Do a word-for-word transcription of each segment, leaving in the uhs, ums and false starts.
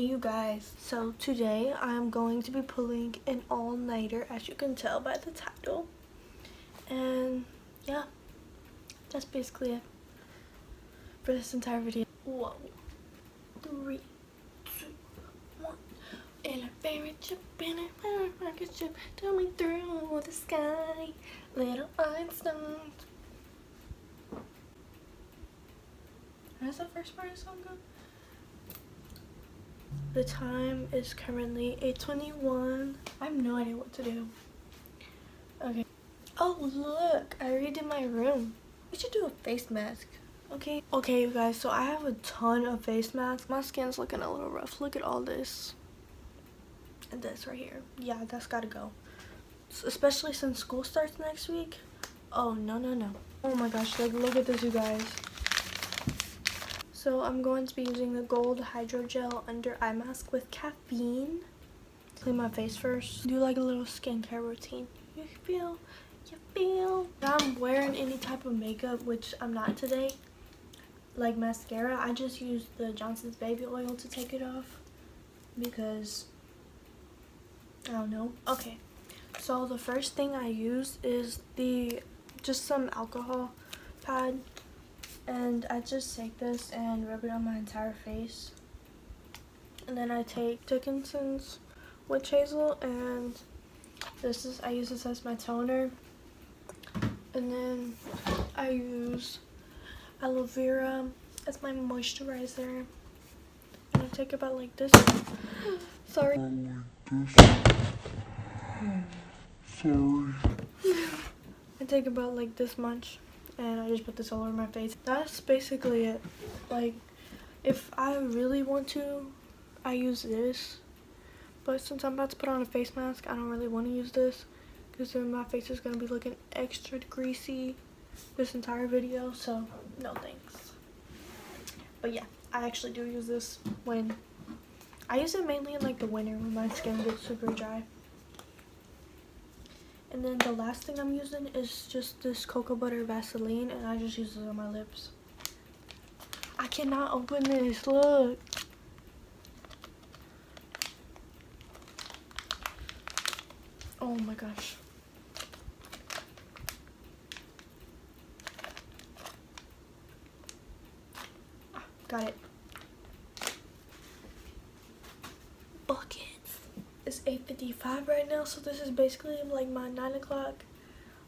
Hey you guys, so today I'm going to be pulling an all-nighter, as you can tell by the title, and yeah, that's basically it for this entire video. Whoa, three, two, one. In a fairy chip, in a fairy rocket chip, coming through the sky, little Einstein. Where's the first part of song go? The time is currently eight twenty-one. I have no idea what to do. Okay. Oh look, I redid my room. We should do a face mask. Okay. Okay you guys, so I have a ton of face masks. My skin's looking a little rough. Look at all this. And this right here. Yeah, that's gotta go. Especially since school starts next week. Oh no no no. Oh my gosh, like look at this you guys. So I'm going to be using the gold hydrogel under eye mask with caffeine. Clean my face first. Do like a little skincare routine. You feel, you feel. If I'm wearing any type of makeup, which I'm not today, like mascara, I just use the Johnson's baby oil to take it off because I don't know. Okay, so the first thing I use is the just some alcohol pad. And I just take this and rub it on my entire face. And then I take Dickinson's Witch Hazel, and this is, I use this as my toner. And then I use aloe vera as my moisturizer. And I take about like this. Sorry. Sorry. I take about like this much. And I just put this all over my face. That's basically it. Like, if I really want to, I use this. But since I'm about to put on a face mask, I don't really want to use this. Because then my face is going to be looking extra greasy this entire video. So, no thanks. But yeah, I actually do use this when... I use it mainly in like the winter when my skin gets super dry. And then the last thing I'm using is just this cocoa butter Vaseline, and I just use it on my lips. I cannot open this, look. Oh my gosh. Ah, got it. It's eight fifty-five right now, so this is basically like my nine o'clock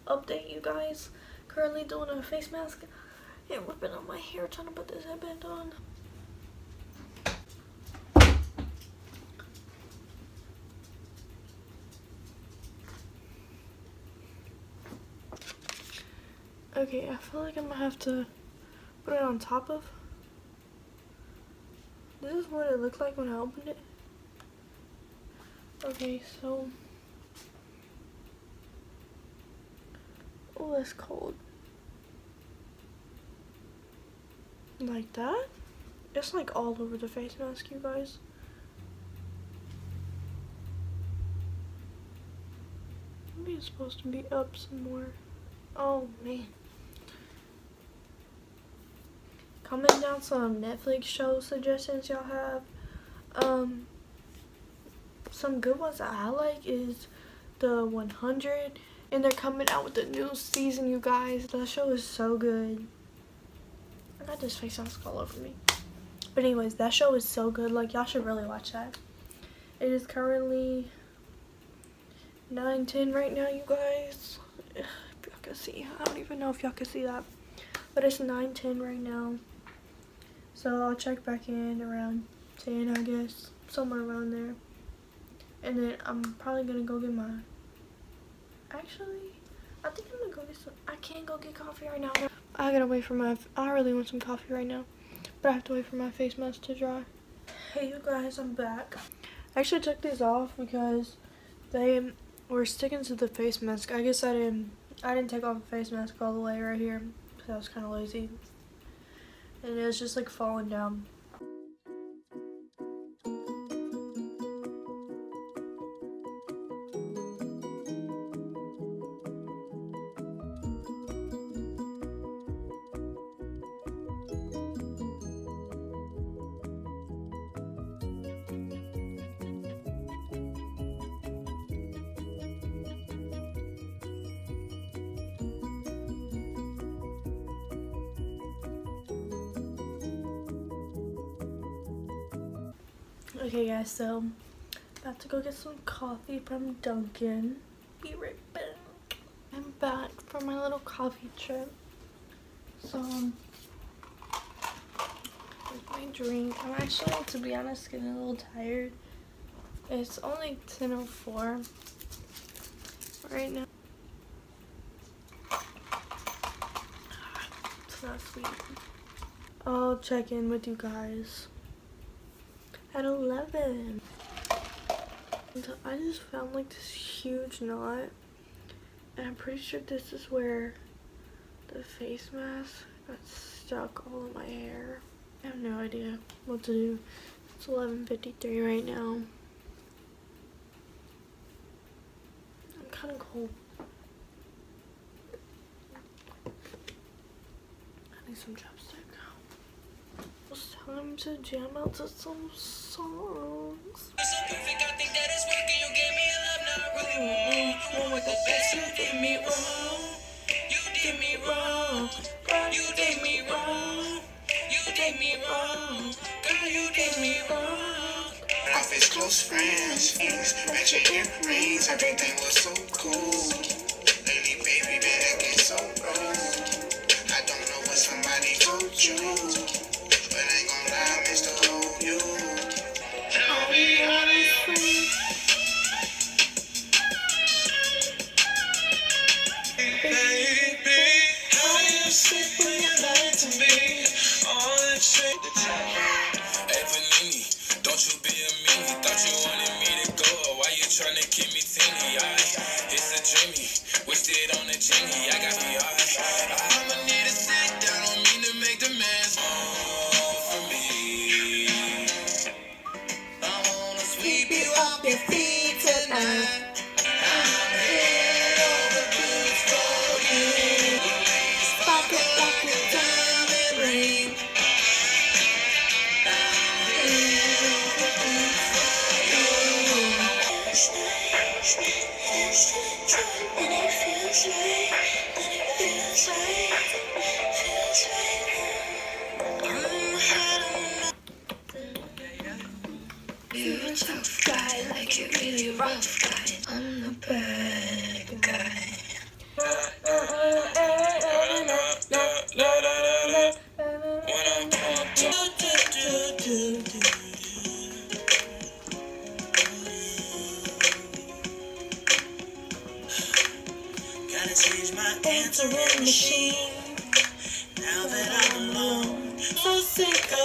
update, you guys. Currently doing a face mask and whipping on my hair, trying to put this headband on. Okay, I feel like I'm gonna have to put it on top of. This is what it looked like when I opened it. Okay, so, oh, that's cold. Like that? It's like all over the face mask, you guys. Maybe it's supposed to be up some more. Oh, man. Comment down some Netflix show suggestions y'all have. Um... Some good ones that I like is The one hundred, and they're coming out with the new season, you guys. That show is so good. I got this face mask all over me. But anyways, that show is so good. Like, y'all should really watch that. It is currently nine ten right now, you guys. If y'all can see. I don't even know if y'all can see that. But it's nine ten right now. So I'll check back in around ten, I guess. Somewhere around there. And then I'm probably gonna go get my, actually, I think I'm gonna go get some, I can't go get coffee right now. I gotta wait for my, I really want some coffee right now, but I have to wait for my face mask to dry. Hey you guys, I'm back. I actually took these off because they were sticking to the face mask. I guess I didn't, I didn't take off the face mask all the way right here, because I was kind of lazy. And it was just like falling down. Okay guys, so about to go get some coffee from Dunkin. Be right back. I'm back from my little coffee trip. So um, here's my drink. I'm actually, to be honest, getting a little tired. It's only ten oh four right now. It's not sweet. I'll check in with you guys at eleven. So I just found like this huge knot, and I'm pretty sure this is where the face mask got stuck all in my hair. I have no idea what to do. It's eleven fifty-three right now. I'm kind of cold. I need some chapstick. It's time to jam out to some songs. Close friends, met your earrings, everything was so cool. Lately, baby, better get so old. I don't know what somebody told you, but I ain't gonna lie, Mister Hold You. Tell me how do you sleep, baby? How do you sleep when you lie to me? All the shit. Hey, Bellini, don't you be a meanie. Thought you wanted me to go, why you tryna keep me teeny? I, it's a dreamy, wasted on a genie. I got me high. I'ma need to sit down, don't mean to make the man's more for me. I wanna sweep you off your feet tonight. I'm head over boots for you. Sparkle, sparkle, diamond ring. Tough guy, like you really rough guy. I'm the bad guy. Gotta change my answering machine. Now that I'm alone, so sick of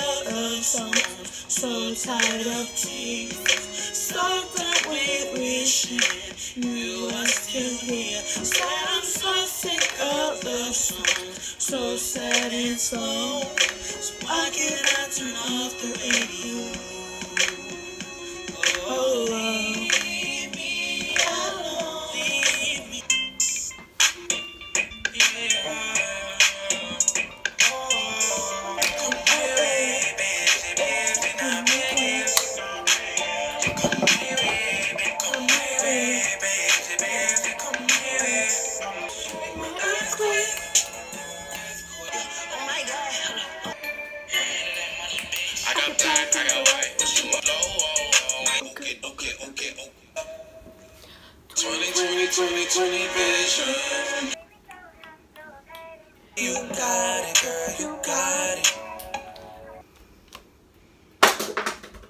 songs. So tired of teeth, so that we wishing you are still here. Sad, I'm so sick of the song, so sad and so. So why can't I turn off the radio? Oh, leave me alone, leave me. Yeah. twenty twenty vision. You got it, girl, you got it.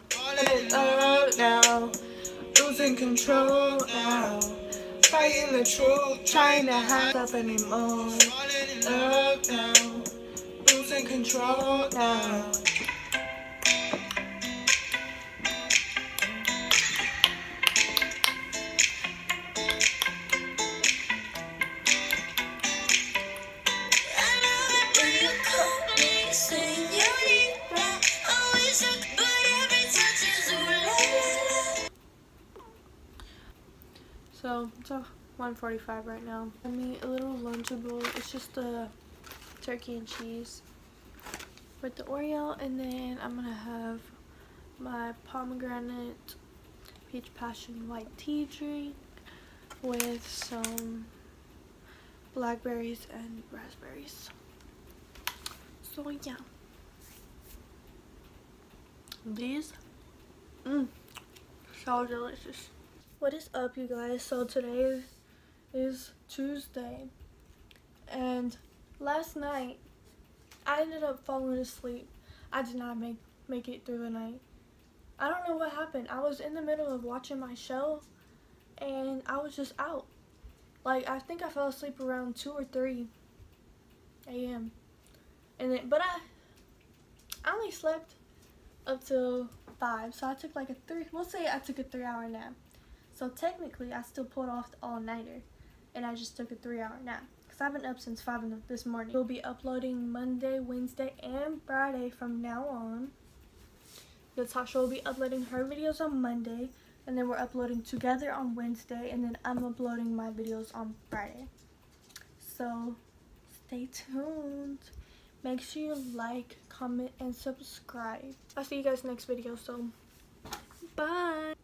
Falling out now, losing control now, fighting the truth, trying to hide up anymore. Falling out now, losing control now. So it's one forty-five right now. I made a little Lunchable. It's just a turkey and cheese with the Oreo, and then I'm gonna have my pomegranate peach passion white tea drink with some blackberries and raspberries. So yeah, these Mmm, so delicious. What is up, you guys? So today is Tuesday, and last night I ended up falling asleep. I did not make make it through the night. I don't know what happened. I was in the middle of watching my show and I was just out. Like, I think I fell asleep around two or three A M and then but I I only slept up till five, so I took like a three we'll say I took a three hour nap. So technically I still pulled off the all-nighter and I just took a three hour nap because I've been up since five in the, this morning. We'll be uploading Monday, Wednesday, and Friday from now on. Natasha will be uploading her videos on Monday, and then we're uploading together on Wednesday, and then I'm uploading my videos on Friday. So stay tuned. Make sure you like, comment, and subscribe. I'll see you guys next video, so bye.